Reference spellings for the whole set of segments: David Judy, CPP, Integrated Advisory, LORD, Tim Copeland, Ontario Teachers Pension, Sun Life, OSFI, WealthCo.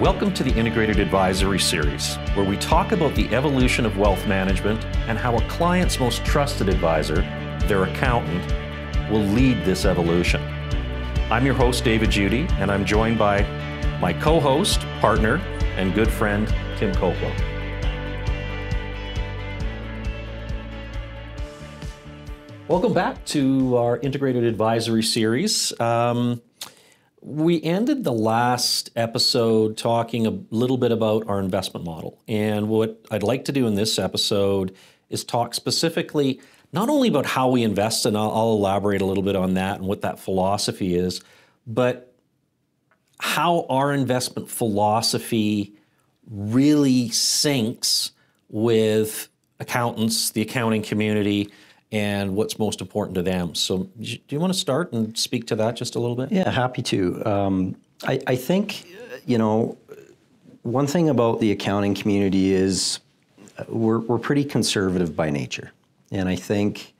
Welcome to the Integrated Advisory Series, where we talk about the evolution of wealth management and how a client's most trusted advisor, their accountant, will lead this evolution. I'm your host, David Judy, and I'm joined by my co-host, partner, and good friend, Tim Copeland. Welcome back to our Integrated Advisory Series. We ended the last episode talking a little bit about our investment model. And what I'd like to do in this episode is talk specifically not only about how we invest, and I'll elaborate a little bit on that and what that philosophy is, but how our investment philosophy really syncs with accountants, the accounting community, and what's most important to them. So do you want to start and speak to that just a little bit? Yeah, happy to. I think, you know, one thing about the accounting community is we're pretty conservative by nature. And I think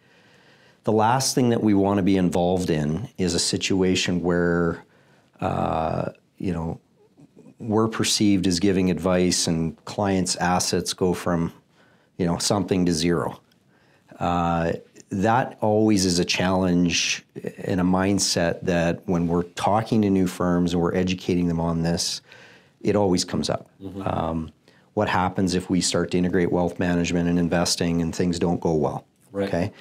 the last thing that we want to be involved in is a situation where, you know, we're perceived as giving advice and clients' assets go from, you know, something to zero. That always is a challenge and a mindset that when we're talking to new firms and we're educating them on this, it always comes up. Mm-hmm. What happens if we start to integrate wealth management and investing and things don't go well, right? Okay?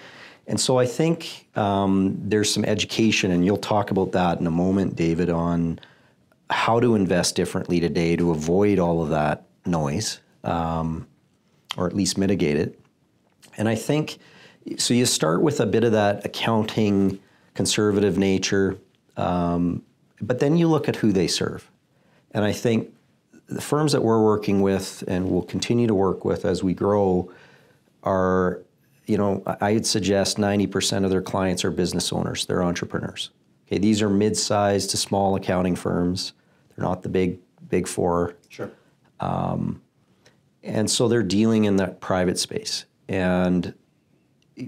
And so I think there's some education, and you'll talk about that in a moment, David, on how to invest differently today to avoid all of that noise, or at least mitigate it. And I think, so you start with a bit of that accounting, conservative nature, but then you look at who they serve. And I think the firms that we're working with and will continue to work with as we grow are, you know, I'd suggest 90% of their clients are business owners, they're entrepreneurs. Okay, these are mid-sized to small accounting firms. They're not the big four. Sure. And so they're dealing in that private space. And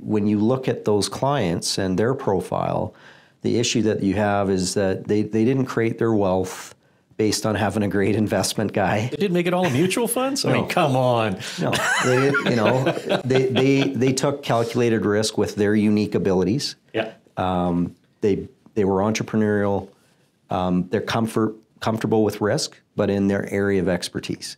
when you look at those clients and their profile, the issue that you have is that they didn't create their wealth based on having a great investment guy. They didn't make it all a mutual funds? No. I mean, come on. No, they, you know, they took calculated risk with their unique abilities. Yeah. They were entrepreneurial. They're comfortable with risk, but in their area of expertise.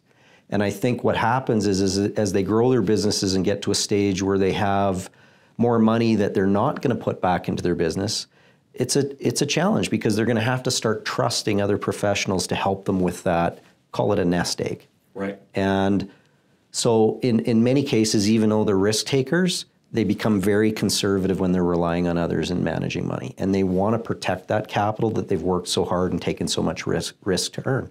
And I think what happens is as they grow their businesses and get to a stage where they have more money that they're not going to put back into their business, it's a challenge because they're going to have to start trusting other professionals to help them with that, call it a nest egg. Right. And so in many cases, even though they're risk takers, they become very conservative when they're relying on others in managing money. And they want to protect that capital that they've worked so hard and taken so much risk to earn.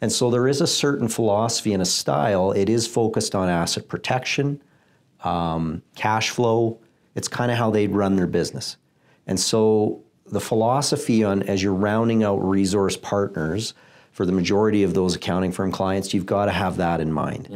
And so there is a certain philosophy and a style. It is focused on asset protection, cash flow. It's kind of how they'd run their business. And so the philosophy on, as you're rounding out resource partners for the majority of those accounting firm clients, you've got to have that in mind.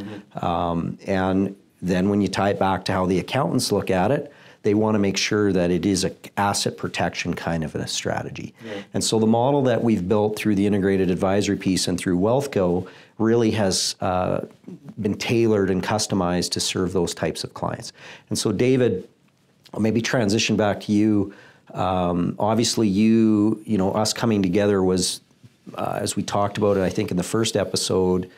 Mm-hmm. And then when you tie it back to how the accountants look at it, they want to make sure that it is an asset protection kind of a strategy. Yeah. And so the model that we've built through the integrated advisory piece and through WealthCo really has been tailored and customized to serve those types of clients. And so David, I'll maybe transition back to you. Obviously you know, us coming together was, as we talked about it, I think in the first episode,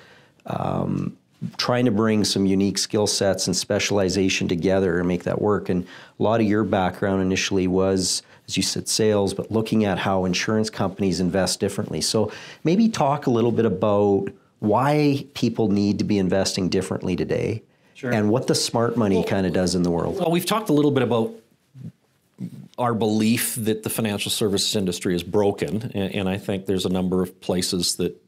trying to bring some unique skill sets and specialization together and make that work. And a lot of your background initially was, as you said, sales, but looking at how insurance companies invest differently. So maybe talk a little bit about why people need to be investing differently today. Sure. And what the smart money kind of does in the world. Well, we've talked a little bit about our belief that the financial services industry is broken. And I think there's a number of places that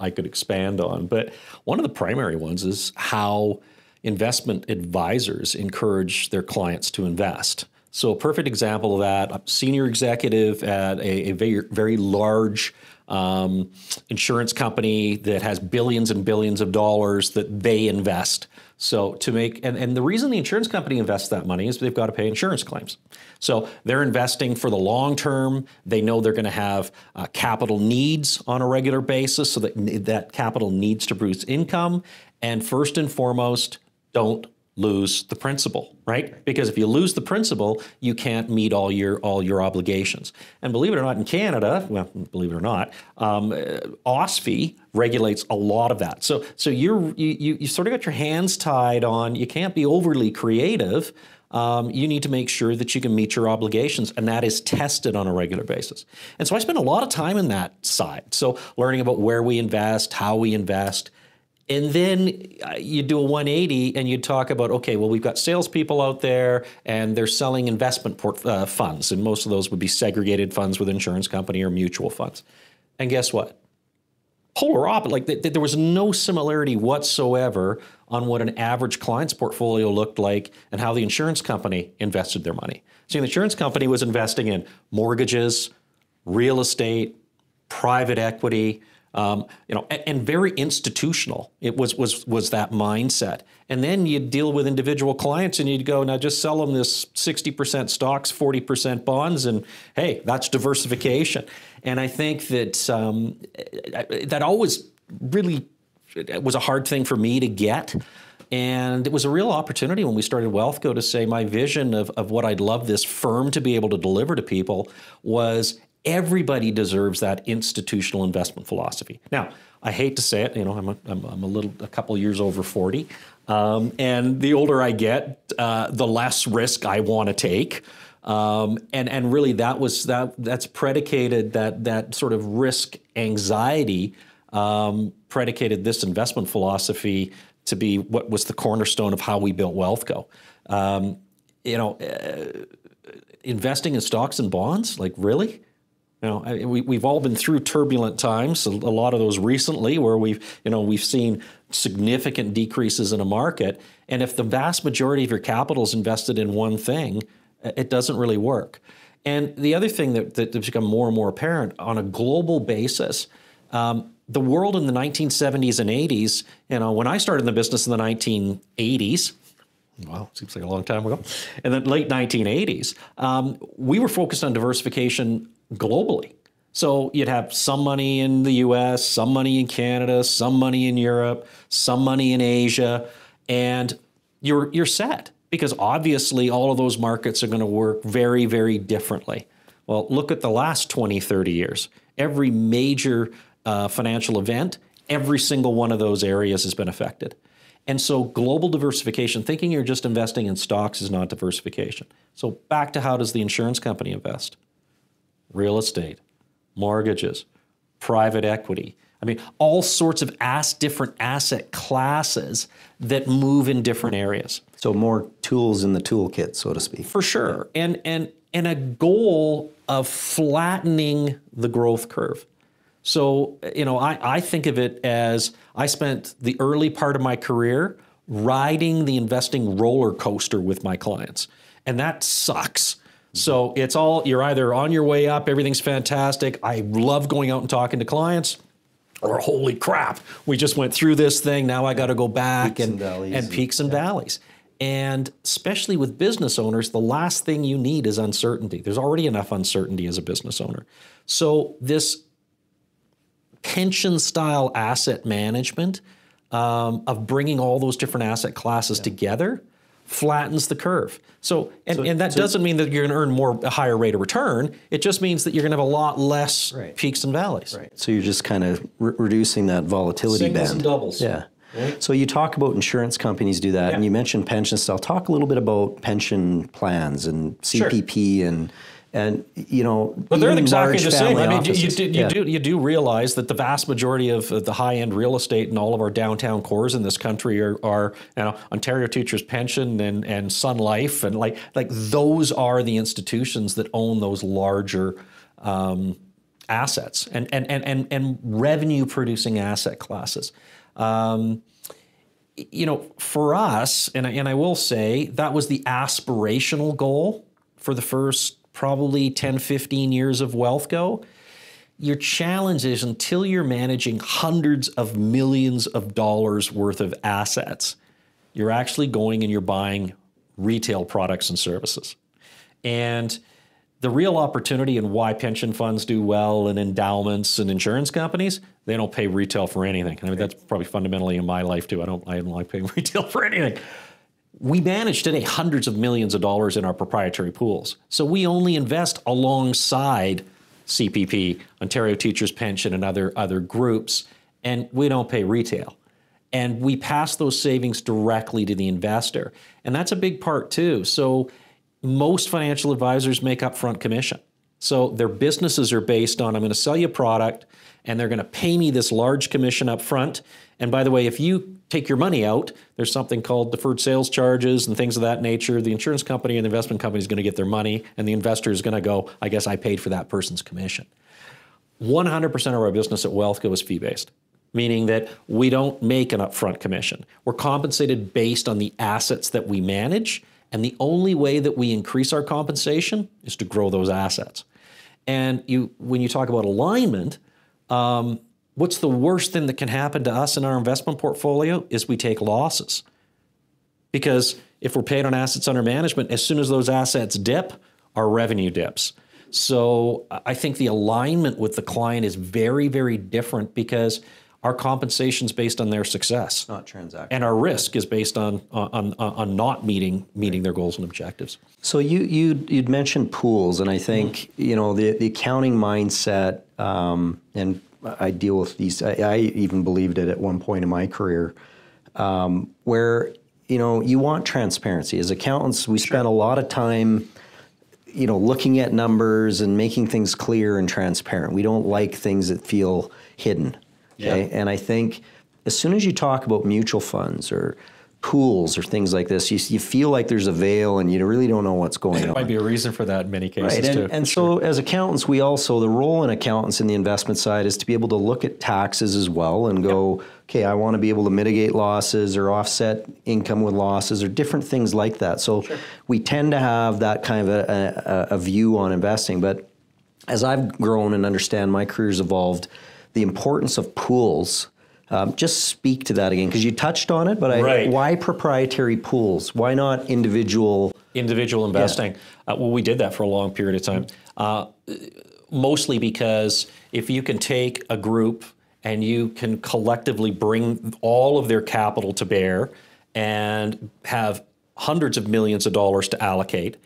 I could expand on, but one of the primary ones is how investment advisors encourage their clients to invest. So a perfect example of that, I'm a senior executive at a very, very large insurance company that has billions and billions of dollars that they invest. So to make, and the reason the insurance company invests that money is they've got to pay insurance claims. So they're investing for the long term. They know they're going to have capital needs on a regular basis, so that capital needs to produce income. And first and foremost, don't lose the principal, right? Because if you lose the principal, you can't meet all your obligations. And believe it or not, in Canada, well, believe it or not, OSFI regulates a lot of that. So you sort of got your hands tied on. You can't be overly creative. You need to make sure that you can meet your obligations, and that is tested on a regular basis. And so I spent a lot of time in that side. So learning about where we invest, how we invest. And then you do a 180 and you talk about, okay, well, we've got salespeople out there and they're selling investment funds. And most of those would be segregated funds with insurance company or mutual funds. And guess what? Polar opposite, like there was no similarity whatsoever on what an average client's portfolio looked like and how the insurance company invested their money. So the insurance company was investing in mortgages, real estate, private equity, and very institutional. It was that mindset. And then you deal with individual clients and you'd go, now just sell them this 60% stocks, 40% bonds, and hey, that's diversification. And I think that that always really was a hard thing for me to get. And it was a real opportunity when we started WealthCo to say my vision of what I'd love this firm to be able to deliver to people was everybody deserves that institutional investment philosophy. Now, I hate to say it, you know, I'm a couple years over 40, and the older I get, the less risk I want to take, and really that's predicated that sort of risk anxiety predicated this investment philosophy to be what was the cornerstone of how we built WealthCo. Investing in stocks and bonds, like really? You know, we've all been through turbulent times, a lot of those recently, where we've seen significant decreases in a market. And if the vast majority of your capital is invested in one thing, it doesn't really work. And the other thing that's become more and more apparent on a global basis, the world in the 1970s and 80s, you know, when I started in the business in the 1980s, wow, seems like a long time ago, in the late 1980s, we were focused on diversification globally. So you'd have some money in the US, some money in Canada, some money in Europe, some money in Asia, and you're set, because obviously all of those markets are going to work very, very differently. Well, look at the last 20, 30 years. Every major financial event, every single one of those areas has been affected. And so global diversification, thinking you're just investing in stocks is not diversification. So back to how does the insurance company invest? Real estate, mortgages, private equity. I mean, all sorts of different asset classes that move in different areas. So more tools in the toolkit, so to speak. For sure. And a goal of flattening the growth curve. So, you know, I think of it as I spent the early part of my career riding the investing roller coaster with my clients. And that sucks. So it's all, you're either on your way up, everything's fantastic, I love going out and talking to clients, or holy crap, we just went through this thing, now I got to go back, peaks and valleys. And especially with business owners, the last thing you need is uncertainty. There's already enough uncertainty as a business owner. So this pension style asset management of bringing all those different asset classes together flattens the curve. So doesn't mean that you're going to earn a higher rate of return. It just means that you're going to have a lot less peaks and valleys. Right. So you're just kind of reducing that volatility band. Singles and doubles. Yeah. Right. So you talk about insurance companies do that, and you mentioned pension stuff. Talk a little bit about pension plans and CPP and you know, but they're exactly the same. I mean, you do realize that the vast majority of the high-end real estate and all of our downtown cores in this country are you know, Ontario Teachers Pension and Sun Life, and like those are the institutions that own those larger assets and revenue-producing asset classes. You know, for us, and I will say that was the aspirational goal. for the first probably 10, 15 years of WealthCo, your challenge is until you're managing hundreds of millions of dollars worth of assets, you're actually going and you're buying retail products and services. And the real opportunity and why pension funds do well and endowments and insurance companies, they don't pay retail for anything. I mean, that's probably fundamentally in my life too. I don't like paying retail for anything. We manage today hundreds of millions of dollars in our proprietary pools. So we only invest alongside CPP, Ontario Teachers Pension, and other groups, and we don't pay retail. And we pass those savings directly to the investor. And that's a big part too. So most financial advisors make upfront commission. So their businesses are based on, I'm going to sell you a product and they're going to pay me this large commission up front. And by the way, if you take your money out, there's something called deferred sales charges and things of that nature. The insurance company and the investment company is going to get their money and the investor is going to go, I guess I paid for that person's commission. 100% of our business at WealthCo is fee-based, meaning that we don't make an upfront commission. We're compensated based on the assets that we manage. And the only way that we increase our compensation is to grow those assets. And when you talk about alignment, what's the worst thing that can happen to us in our investment portfolio is we take losses. Because if we're paid on assets under management, as soon as those assets dip, our revenue dips. So I think the alignment with the client is very, very different because our compensation is based on their success, not transactional, and our risk is based on not meeting their goals and objectives. So you'd mentioned pools, and I think you know the accounting mindset, and I deal with these. I even believed it at one point in my career, where you know you want transparency as accountants. We spend a lot of time, you know, looking at numbers and making things clear and transparent. We don't like things that feel hidden. Okay? And I think as soon as you talk about mutual funds or pools or things like this, you feel like there's a veil and you really don't know what's going on. There might be a reason for that in many cases too. And so as accountants, we also, the role in accountants in the investment side is to be able to look at taxes as well and go, okay, I want to be able to mitigate losses or offset income with losses or different things like that. So we tend to have that kind of a view on investing. But as I've grown and understand, my career's evolved, the importance of pools, just speak to that again, because you touched on it, but why proprietary pools? Why not individual investing? Yeah. Well, we did that for a long period of time, mostly because if you can take a group and you can collectively bring all of their capital to bear and have hundreds of millions of dollars to allocate,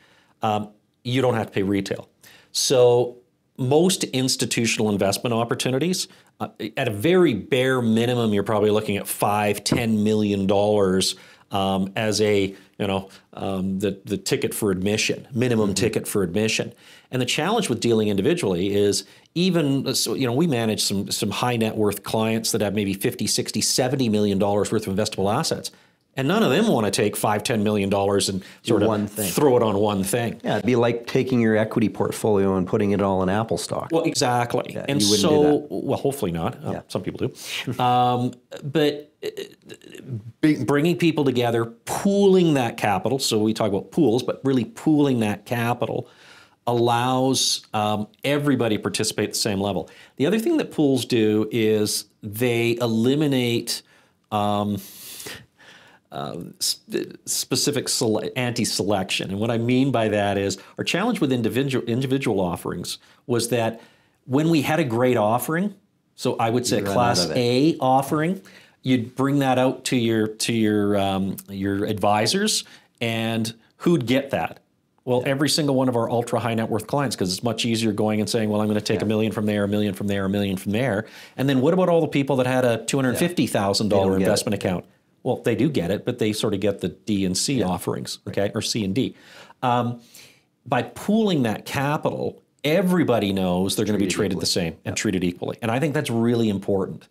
you don't have to pay retail. So most institutional investment opportunities, at a very bare minimum, you're probably looking at $5–10 million as a, you know, the ticket for admission, minimum ticket for admission. And the challenge with dealing individually is even, you know, we manage some high net worth clients that have maybe $50, $60, $70 million worth of investable assets. And none of them want to take $5–10 million and sort of throw it on one thing. Yeah, it'd be like taking your equity portfolio and putting it all in Apple stock. Well, exactly. Yeah, and so, well, hopefully not. Some people do. But bringing people together, pooling that capital. So we talk about pools, but really pooling that capital allows everybody to participate at the same level. The other thing that pools do is they eliminate specific anti-selection. And what I mean by that is our challenge with individual offerings was that when we had a great offering, so I would say a Class A offering, you'd bring that out to your advisors, and who'd get that? Well, every single one of our ultra high net worth clients, because it's much easier going and saying, well, I'm going to take $1 million from there, $1 million from there, $1 million from there. And then what about all the people that had a $250,000 investment account? Well, they do get it, but they sort of get the D and C offerings, okay, or C and D. By pooling that capital, everybody knows they're going to be treated the same and treated equally. And I think that's really important.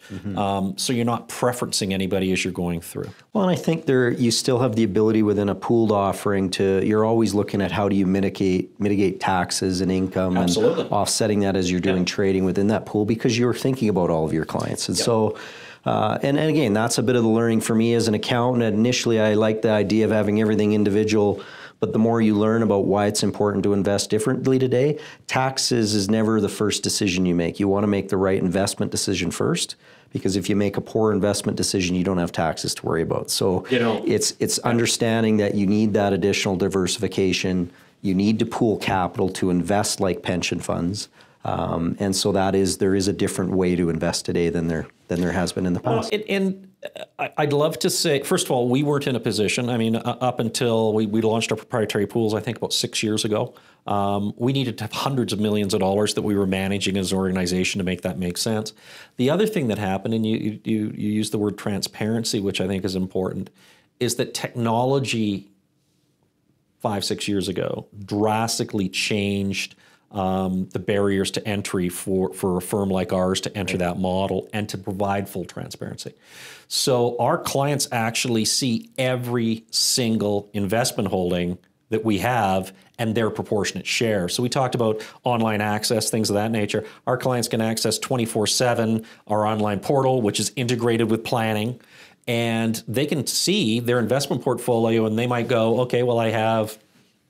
So you're not preferencing anybody as you're going through. Well, and I think you still have the ability within a pooled offering to, you're always looking at how do you mitigate taxes and income and offsetting that as you're doing trading within that pool, because you're thinking about all of your clients. And so and again, that's a bit of the learning for me as an accountant. Initially, I liked the idea of having everything individual, but the more you learn about why it's important to invest differently today, taxes is never the first decision you make. You want to make the right investment decision first, because if you make a poor investment decision, you don't have taxes to worry about. So it's understanding that you need that additional diversification. You need to pool capital to invest like pension funds. And so that is, there is a different way to invest today than there has been in the past. And I'd love to say, first of all, we weren't in a position, I mean, up until we launched our proprietary pools, I think about 6 years ago, we needed to have hundreds of millions of dollars that we were managing as an organization to make that make sense. The other thing that happened, and you used the word transparency, which I think is important, is that technology 5-6 years ago drastically changed the barriers to entry for a firm like ours to enter that model and to provide full transparency. So our clients actually see every single investment holding that we have and their proportionate share. So we talked about online access, things of that nature. Our clients can access 24/7 our online portal, which is integrated with planning, and they can see their investment portfolio, and they might go, okay, well, I have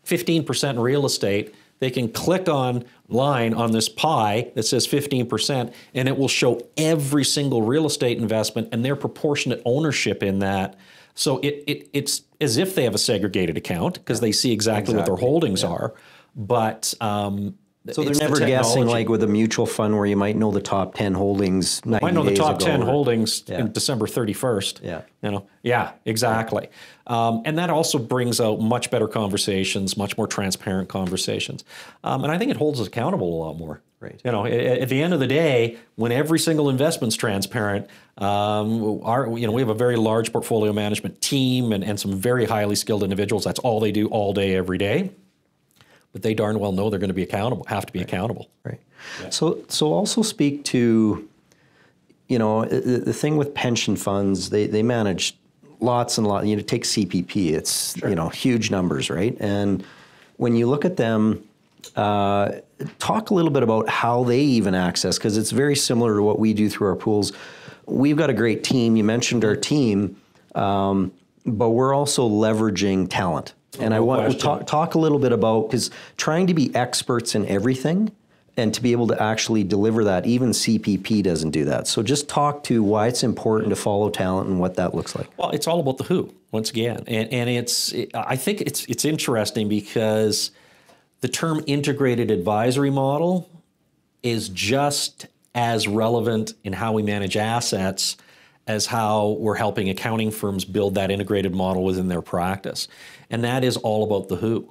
15% in real estate. They can click online on this pie that says 15%, and it will show every single real estate investment and their proportionate ownership in that. So it's as if they have a segregated account, because they see exactly what their holdings are. But so they're never guessing, like with a mutual fund where you might know the top 10 holdings. Might know the top 10 holdings in December 31st. Yeah. You know? Yeah, exactly. And that also brings out much better conversations, much more transparent conversations. And I think it holds us accountable a lot more. Right. You know, at the end of the day, when every single investment's transparent, we have a very large portfolio management team and some very highly skilled individuals. That's all they do all day, every day. But they darn well know they're going to be accountable, have to be accountable. Right. Yeah. So also speak to, you know, the thing with pension funds, they manage lots and lots. You know, take CPP, it's, you know, huge numbers, right? And when you look at them, talk a little bit about how they even access, because it's very similar to what we do through our pools. We've got a great team. You mentioned our team, but we're also leveraging talent. And I want to talk a little bit about, because trying to be experts in everything and to be able to actually deliver that, even CPP doesn't do that. So just talk to why it's important to follow talent and what that looks like. Well, it's all about the who, once again. And I think it's interesting because the term integrated advisory model is just as relevant in how we manage assets as how we're helping accounting firms build that integrated model within their practice. And that is all about the who.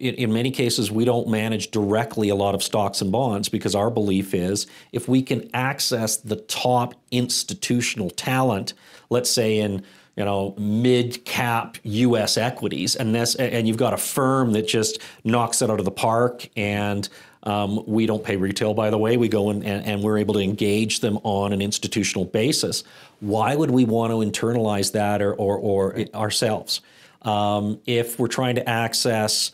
In many cases, we don't manage directly a lot of stocks and bonds because our belief is if we can access the top institutional talent, let's say in mid-cap U.S. equities, and you've got a firm that just knocks it out of the park, and we don't pay retail, by the way. We go in and we're able to engage them on an institutional basis. Why would we want to internalize that or ourselves? If we're trying to access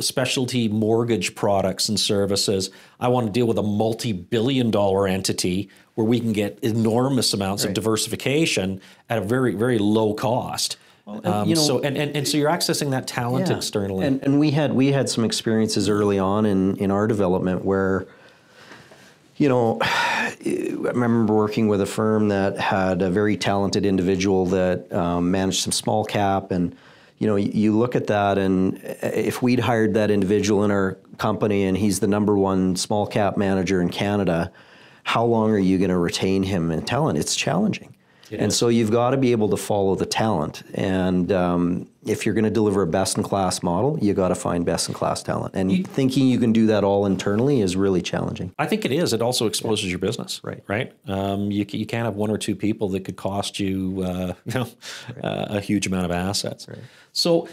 specialty mortgage products and services, I want to deal with a multi-billion-dollar entity where we can get enormous amounts of diversification at a very, very low cost. So you're accessing that talent externally. And we had some experiences early on in our development where, you know, I remember working with a firm that had a very talented individual that managed some small cap, and you know, you look at that, and if we'd hired that individual in our company and he's the #1 small cap manager in Canada, how long are you going to retain him in talent? It's challenging. And so you've got to be able to follow the talent. And if you're going to deliver a best-in-class model, you got to find best-in-class talent. And thinking you can do that all internally is really challenging. I think it is. It also exposes your business, right? You can't have one or two people that could cost you, a huge amount of assets. Right. So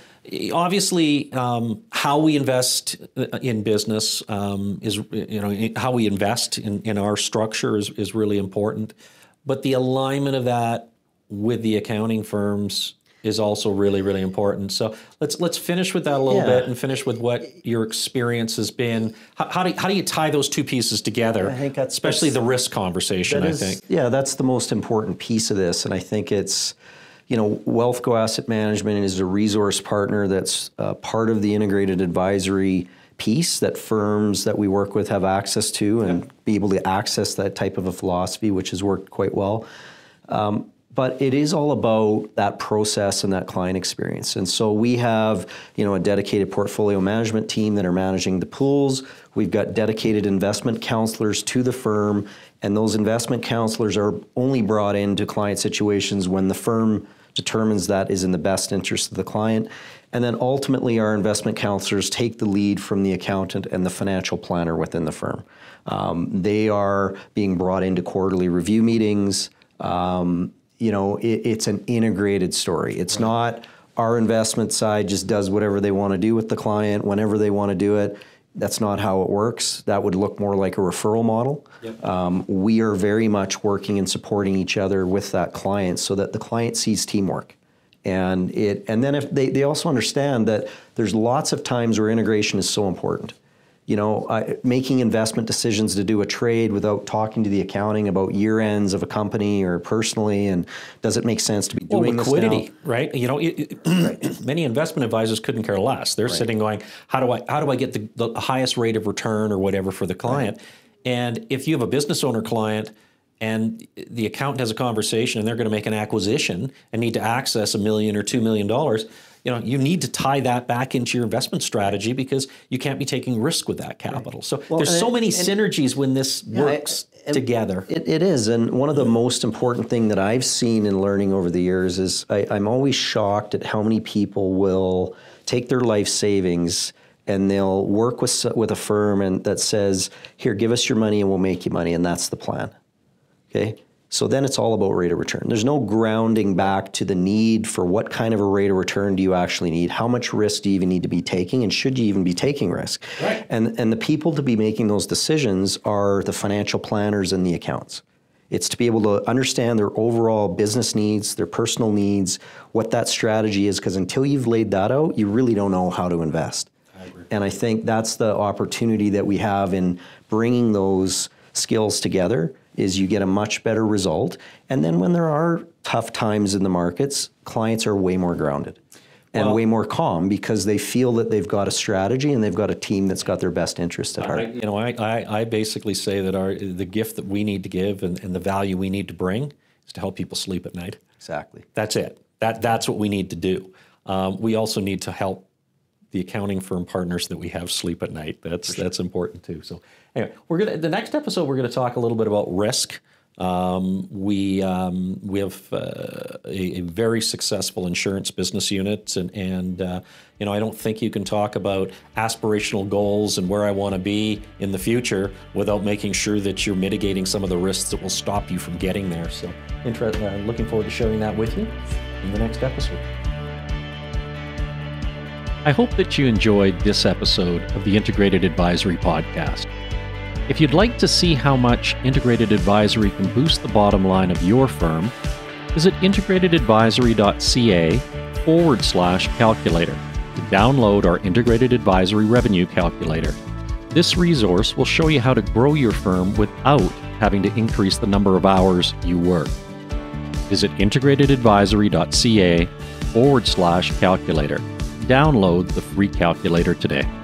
obviously, how we invest in business how we invest in our structure is really important. But the alignment of that with the accounting firms is also really, really important. So let's finish with that a little bit and finish with what your experience has been. How do you tie those two pieces together? I think that's, especially the risk conversation, I think. Yeah, that's the most important piece of this. And I think it's, you know, WealthCo Asset Management is a resource partner that's part of the Integrated Advisory piece that firms that we work with have access to and be able to access that type of a philosophy, which has worked quite well. But it is all about that process and that client experience. And so we have, you know, a dedicated portfolio management team that are managing the pools. We've got dedicated investment counselors to the firm, and those investment counselors are only brought into client situations when the firm determines that is in the best interest of the client. And then ultimately our investment counselors take the lead from the accountant and the financial planner within the firm. They are being brought into quarterly review meetings. You know, it's an integrated story. It's not our investment side just does whatever they want to do with the client, whenever they want to do it. That's not how it works. That would look more like a referral model. Yep. We are very much working and supporting each other with that client so that the client sees teamwork. And then if they also understand that there's lots of times where integration is so important. You know, making investment decisions to do a trade without talking to the accounting about year ends of a company or personally, and does it make sense to be doing liquidity, this now? Right? You know, many investment advisors couldn't care less. They're sitting going, how do I get the highest rate of return or whatever for the client? And if you have a business owner client and the accountant has a conversation and they're going to make an acquisition and need to access $1 million or $2 million. You know, you need to tie that back into your investment strategy because you can't be taking risk with that capital. Right. So well, there's so many synergies when this works together. It is, and one of the most important thing that I've seen in learning over the years is I'm always shocked at how many people will take their life savings and they'll work with a firm and that says, here, give us your money and we'll make you money, and that's the plan, okay? So then it's all about rate of return. There's no grounding back to the need for what kind of a rate of return do you actually need? How much risk do you even need to be taking? And should you even be taking risk? Right. And the people to be making those decisions are the financial planners and the accountants. It's to be able to understand their overall business needs, their personal needs, what that strategy is, because until you've laid that out, you really don't know how to invest. I agree. And I think that's the opportunity that we have in bringing those skills together is you get a much better result. And then when there are tough times in the markets, clients are way more grounded and way more calm because they feel that they've got a strategy and they've got a team that's got their best interest at heart. You know, I basically say that the gift that we need to give and the value we need to bring is to help people sleep at night. Exactly. That's it. That's what we need to do. We also need to help the accounting firm partners that we have sleep at night. That's important too. So anyway, the next episode we're gonna talk a little bit about risk. We have a very successful insurance business unit, and you know, I don't think you can talk about aspirational goals and where I want to be in the future without making sure that you're mitigating some of the risks that will stop you from getting there. So interesting. I'm looking forward to sharing that with you in the next episode. I hope that you enjoyed this episode of the Integrated Advisory Podcast. If you'd like to see how much Integrated Advisory can boost the bottom line of your firm, visit integratedadvisory.ca/calculator to download our Integrated Advisory Revenue Calculator. This resource will show you how to grow your firm without having to increase the number of hours you work. Visit integratedadvisory.ca/calculator. Download the free calculator today.